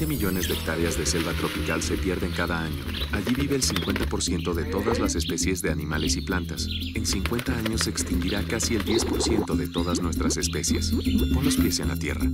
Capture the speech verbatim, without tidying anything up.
veinte millones de hectáreas de selva tropical se pierden cada año. Allí vive el cincuenta por ciento de todas las especies de animales y plantas. En cincuenta años se extinguirá casi el diez por ciento de todas nuestras especies. Pon los pies en la tierra.